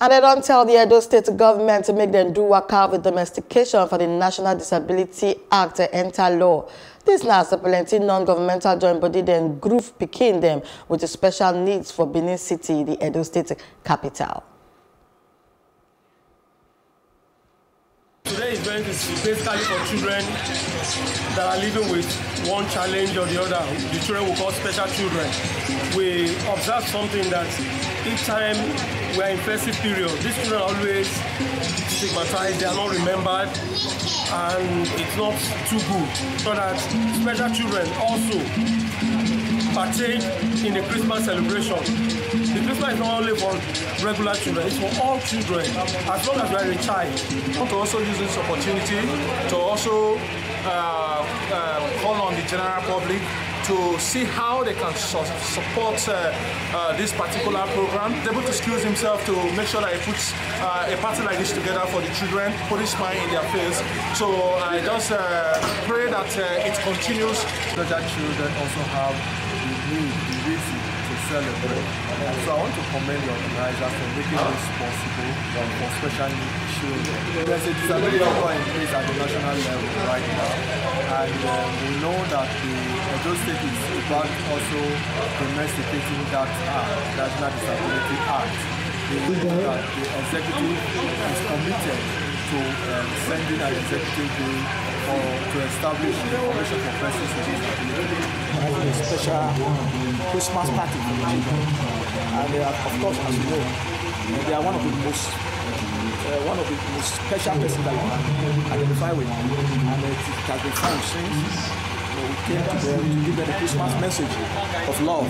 And they don't tell the Edo State government to make them do work out with domestication for the National Disability Act to enter law. This now is a plenty non-governmental joint body then group picking them with the special needs for Benin City, the Edo State capital. Today event is basically for children that are living with one challenge or the other. The children we call special children. We observe something that each time we are in festive period, these children are always stigmatized, they are not remembered, and it's not too good. So that special children also partake in the Christmas celebration. The Christmas is not only for regular children, it's for all children, as long as you are a child. I want to also use this opportunity to also call on the general public to see how they can support this particular program. He's able to excuse himself to make sure that he puts a party like this together for the children, put his smile in their face. So I just pray that it continues. So that children also have the need to celebrate. So I want to commend the organizers for making this possible for special needs children. There's a disability law in place at the national level right now, and we know that the Edo State is about also domesticating that National Disability Act. We know that the executive is committed to sending an executive bill to establish the foundation for persons with disability. A special Christmas party for the children, and they are, of course, as you know, they are one of the most special persons that you can identify with, and it has been time since we came to them to give them a Christmas message of love,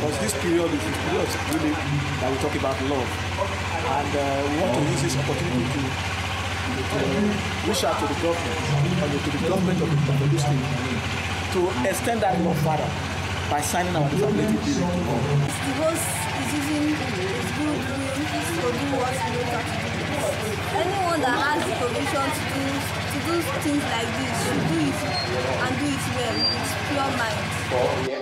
because this period is the period really that we talk about love, and we want to use this opportunity to reach out to the government and to the government of the district to extend that love further by signing our disability bill. The host is using his good means to do what he knows how to do. Anyone that has the provision to do things like this should do it and do it well with pure mind.